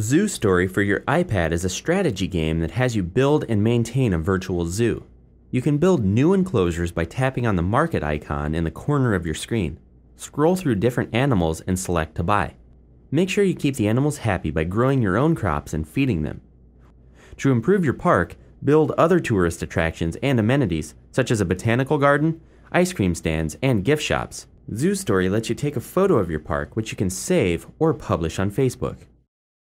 Zoo Story for your iPad is a strategy game that has you build and maintain a virtual zoo. You can build new enclosures by tapping on the market icon in the corner of your screen. Scroll through different animals and select to buy. Make sure you keep the animals happy by growing your own crops and feeding them. To improve your park, build other tourist attractions and amenities, such as a botanical garden, ice cream stands, and gift shops. Zoo Story lets you take a photo of your park, which you can save or publish on Facebook.